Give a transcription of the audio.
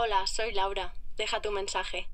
Hola, soy Laura. Deja tu mensaje.